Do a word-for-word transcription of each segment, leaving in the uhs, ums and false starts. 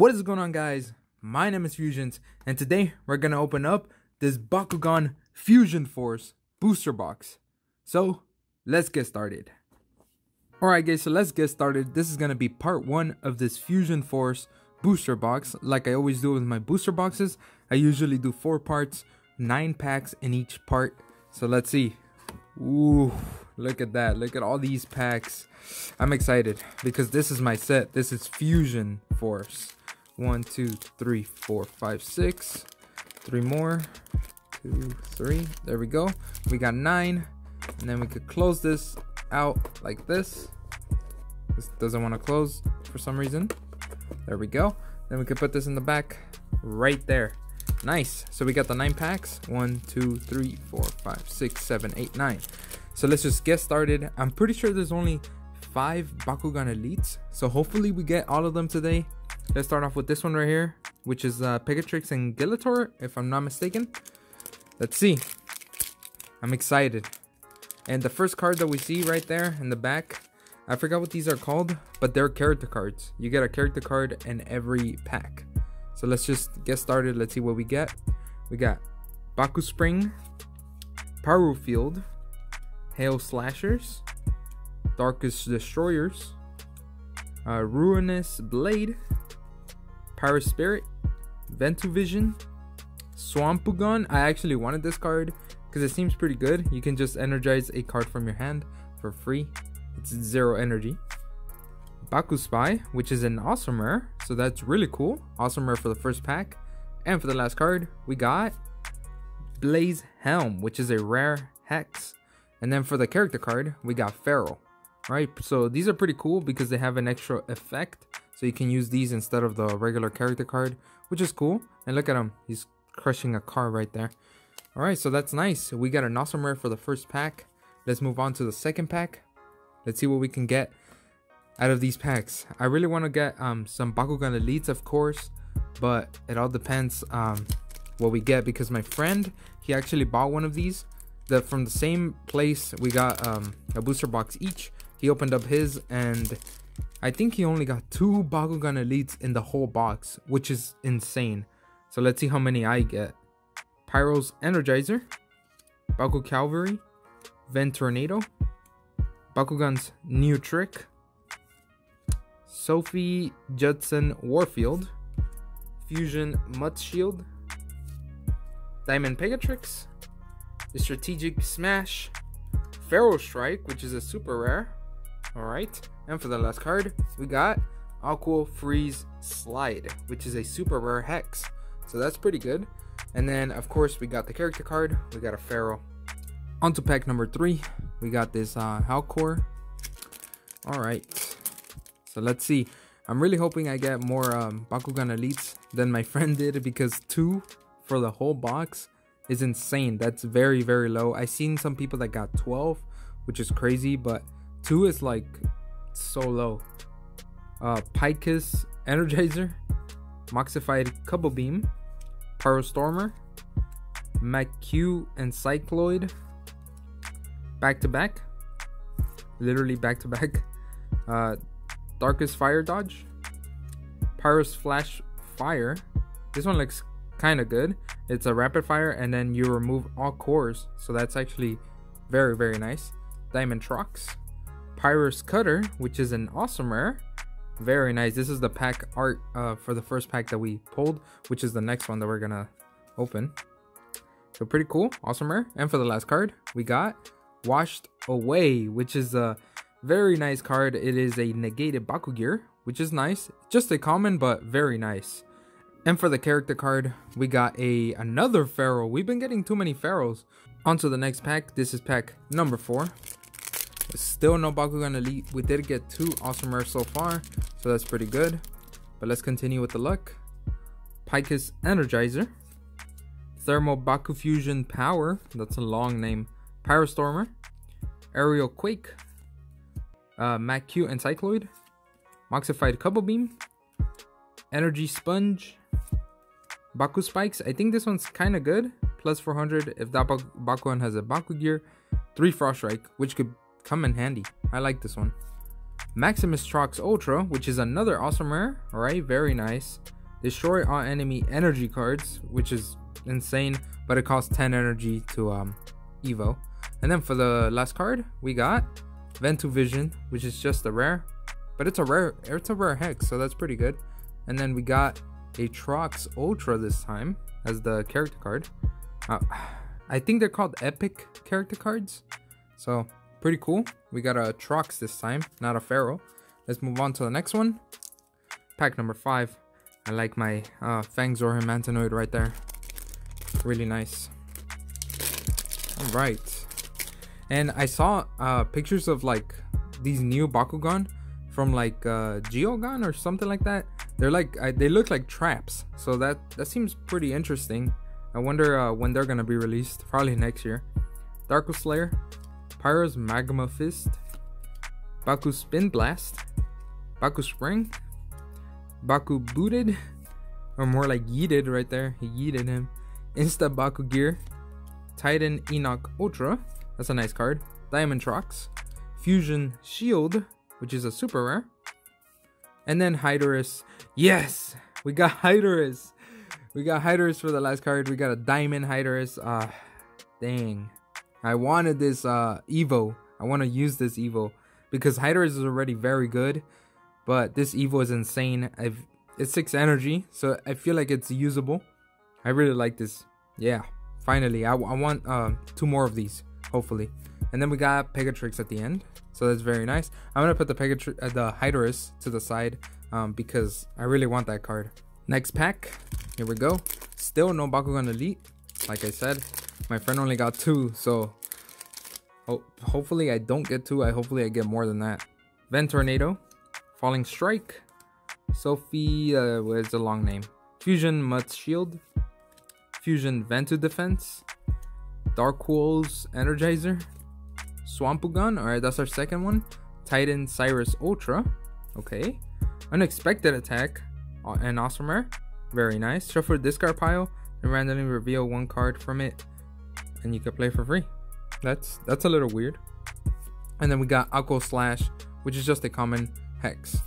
What is going on, guys? My name is Fusions, and today we're going to open up this Bakugan Fusion Force booster box. So let's get started. Alright guys, so let's get started. This is going to be part one of this Fusion Force booster box. Like I always do with my booster boxes, I usually do four parts, nine packs in each part. So let's see. Ooh, look at that. Look at all these packs. I'm excited because this is my set. This is Fusion Force. One, two, three, four, five, six. Three more. Two, three. There we go. We got nine. And then we could close this out like this. This doesn't want to close for some reason. There we go. Then we could put this in the back right there. Nice. So we got the nine packs. One, two, three, four, five, six, seven, eight, nine. So let's just get started. I'm pretty sure there's only five Bakugan Elites. So hopefully we get all of them today. Let's start off with this one right here, which is uh, Pegatrix and Gillator, if I'm not mistaken. Let's see. I'm excited. And the first card that we see right there in the back, I forgot what these are called, but they're character cards. You get a character card in every pack. So let's just get started. Let's see what we get. We got Baku Spring, Paru Field, Hail Slashers, Darkest Destroyers, uh, Ruinous Blade, Pyrus Spirit, Ventu Vision, Swampugun. I actually wanted this card because it seems pretty good. You can just energize a card from your hand for free. It's zero energy. Baku Spy, which is an awesome rare, so that's really cool. Awesome rare for the first pack. And for the last card, we got Blaze Helm, which is a rare hex. And then for the character card, we got Feral. Right, so these are pretty cool because they have an extra effect, so you can use these instead of the regular character card, which is cool. And look at him, he's crushing a car right there. All right, so that's nice. We got an awesome rare for the first pack. Let's move on to the second pack. Let's see what we can get out of these packs. I really want to get um some Bakugan Elites, of course, but it all depends um what we get, because my friend, he actually bought one of these that from the same place. We got um a booster box each. He opened up his, and I think he only got two Bakugan Elites in the whole box, which is insane. So let's see how many I get. Pyro's Energizer, Baku Calvary, Ventornado, Bakugan's New Trick, Sophie Judson Warfield, Fusion Mutt Shield, Diamond Pegatrix, the Strategic Smash, Pharaoh Strike, which is a super rare. All right, and for the last card, we got Aqua Freeze Slide, which is a super rare hex. So that's pretty good. And then, of course, we got the character card. We got a Pharaoh. On to pack number three. We got this uh, Halkor. All right. So let's see. I'm really hoping I get more um, Bakugan Elites than my friend did, because two for the whole box is insane. That's very, very low. I've seen some people that got twelve, which is crazy, but two is like so low. Uh, Pyro's Energizer, Moxified Cubble Beam, Pyro Stormer, MacQ and Cycloid, back to back, literally back to back, uh, Darkest Fire Dodge, Pyro's Flash Fire. This one looks kind of good. It's a rapid fire, and then you remove all cores, so that's actually very, very nice. Diamond Trox, Pyrus Cutter, which is an awesome rare. Very nice. This is the pack art uh, for the first pack that we pulled, which is the next one that we're gonna open. So pretty cool, awesome rare. And for the last card, we got Washed Away, which is a very nice card. It is a negated Bakugear, which is nice. Just a common, but very nice. And for the character card, we got a another Pharaoh. We've been getting too many Pharaohs. On to the next pack. This is pack number four. Still no Bakugan Elite. We did get two awesome rares so far, so that's pretty good. But let's continue with the luck. Pyro's Energizer, Thermal Baku Fusion Power, that's a long name, Pyrostormer, Aerial Quake, uh, MacQ and Cycloid, Moxified Cubble Beam, Energy Sponge, Baku Spikes. I think this one's kind of good. Plus four hundred if that Bak Bakugan has a Bakugear. Three Frost Strike, which could come in handy. I like this one. Maximus Trox Ultra, which is another awesome rare. Alright, very nice. Destroy all enemy energy cards, which is insane, but it costs ten energy to um, Evo. And then for the last card, we got Ventu Vision, which is just a rare, but it's a rare, it's a rare hex, so that's pretty good. And then we got a Trox Ultra this time as the character card. Uh, I think they're called epic character cards, so pretty cool. We got a Trox this time, not a Pharaoh. Let's move on to the next one. Pack number five. I like my uh, Fangzor Mantinoid right there. Really nice. All right. And I saw uh, pictures of like these new Bakugan from like uh, Geogon or something like that. They're like, I, they look like traps. So that, that seems pretty interesting. I wonder uh, when they're gonna be released, probably next year. Darko Slayer, Pyro's Magma Fist, Baku Spin Blast, Baku Spring, Baku Booted, or more like yeeted right there, he yeeted him. Insta Baku Gear, Titan Enoch Ultra, that's a nice card. Diamond Trox, Fusion Shield, which is a super rare. And then Hydorous, yes, we got Hydorous. We got Hydrus for the last card. We got a Diamond Hydrus. Uh, dang. I wanted this uh, Evo. I want to use this Evo because Hydrus is already very good. But this Evo is insane. I've, it's six energy, so I feel like it's usable. I really like this. Yeah, finally. I, I want uh, two more of these, hopefully. And then we got Pegatrix at the end. So that's very nice. I'm going to put the, Pegatri uh, the Hydrus to the side um, because I really want that card. Next pack. Here we go. Still no Bakugan Elite. Like I said, my friend only got two, so ho hopefully I don't get two. I hopefully I get more than that. Ventornado, Falling Strike, Sophie. Uh, well, it's a long name. Fusion Mutt Shield, Fusion Ventu Defense, Darkwolf's Energizer, Swampugun. All right, that's our second one. Titan Cyrus Ultra. Okay. Unexpected Attack, an awesome rare. Very nice. Shuffle discard pile and randomly reveal one card from it, and you can play for free. That's that's a little weird. And then we got Aqua Slash, which is just a common hex.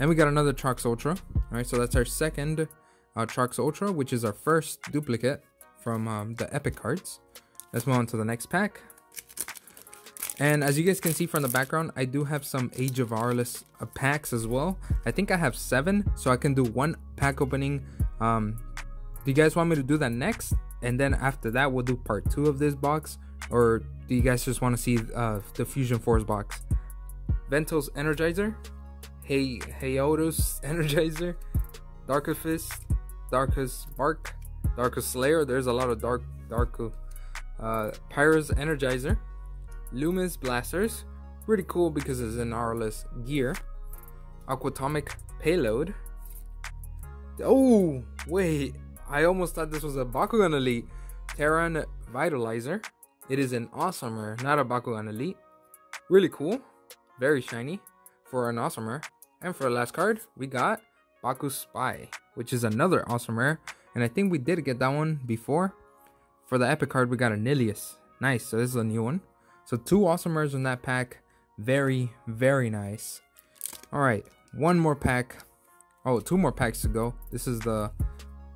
And we got another Trox Ultra. All right, so that's our second uh, Trox Ultra, which is our first duplicate from um, the epic cards. Let's move on to the next pack. And as you guys can see from the background, I do have some Age of Aurelus uh, packs as well. I think I have seven, so I can do one pack opening. Um, do you guys want me to do that next? And then after that, we'll do part two of this box? Or do you guys just want to see uh, the Fusion Force box? Ventu's Energizer, Hey Hydrus Energizer, Darkest Fist, Darkest Bark, Darkest Slayer. There's a lot of Dark Darku. Uh, Pyro's Energizer, Luminous Blasters, pretty cool because it's an Aurelus gear. Aquatomic Payload. Oh wait, I almost thought this was a Bakugan Elite. Terran Vitalizer. It is an awesome rare, not a Bakugan Elite. Really cool, very shiny for an awesome rare. And for the last card, we got Baku Spy, which is another awesome rare. And I think we did get that one before. For the epic card, we got a Nilius. Nice, so this is a new one. So two awesome rares in that pack. Very, very nice. All right, one more pack. Oh, two more packs to go. This is the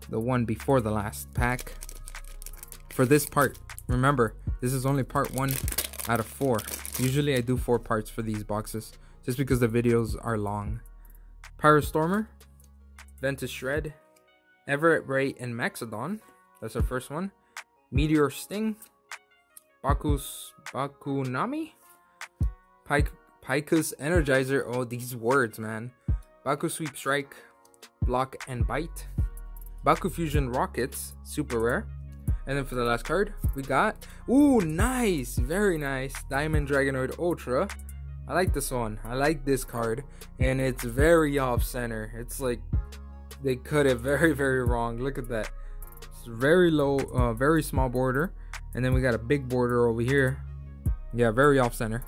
the one before the last pack for this part. Remember, this is only part one out of four. Usually I do four parts for these boxes just because the videos are long. Pyrostormer, Ventus Shred, Everett Ray and Maxodon. That's our first one. Meteor Sting, Baku's Bakunami, Pykus Energizer. Oh, these words, man. Baku Sweep Strike, Block and Bite, Baku Fusion Rockets, super rare. And then for the last card, we got, ooh, nice, very nice, Diamond Dragonoid Ultra. I like this one. I like this card, and it's very off-center. It's like they cut it very, very wrong. Look at that. It's very low, uh, very small border, and then we got a big border over here. Yeah, very off-center.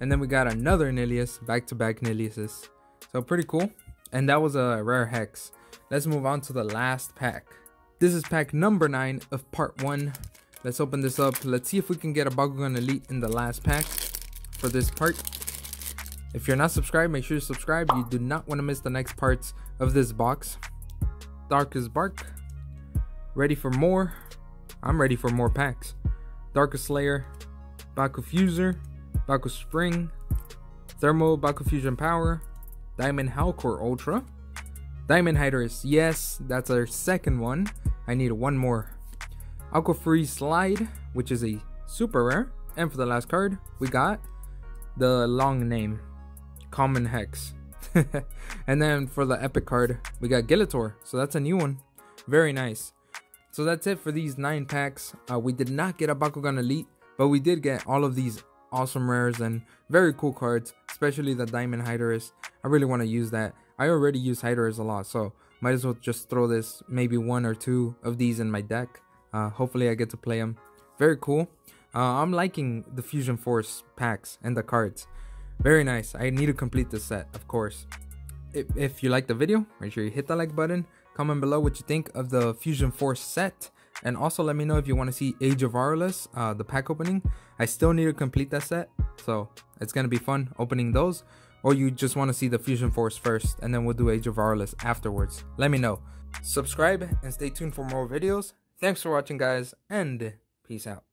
And then we got another Nilius, back-to-back Niliuses. So pretty cool, and that was a rare hex. Let's move on to the last pack. This is pack number nine of part one. Let's open this up. Let's see if we can get a Bakugan Elite in the last pack for this part. If you're not subscribed, make sure to subscribe. You do not want to miss the next parts of this box. Darkest Bark, ready for more. I'm ready for more packs. Darkest Slayer, Baku Fuser, Baku Spring, Thermal Baku Fusion Power, Diamond Halkor Ultra, Diamond Hydrus. Yes, that's our second one. I need one more. Aqua Freeze Slide, which is a super rare. And for the last card, we got the long name, Common Hex. And then for the epic card, we got Gillator. So that's a new one. Very nice. So that's it for these nine packs. Uh, we did not get a Bakugan Elite, but we did get all of these awesome rares and very cool cards, especially the Diamond Hydrus. I really want to use that. I already use Hydrus a lot, so might as well just throw this, maybe one or two of these in my deck. Uh, hopefully I get to play them. Very cool. Uh, I'm liking the Fusion Force packs and the cards. Very nice. I need to complete this set, of course. If, if you like the video, make sure you hit that like button. Comment below what you think of the Fusion Force set. And also let me know if you want to see Age of Aurelus, uh, the pack opening. I still need to complete that set, so it's going to be fun opening those. Or you just want to see the Fusion Force first, and then we'll do Age of Aurelus afterwards. Let me know. Subscribe and stay tuned for more videos. Thanks for watching, guys, and peace out.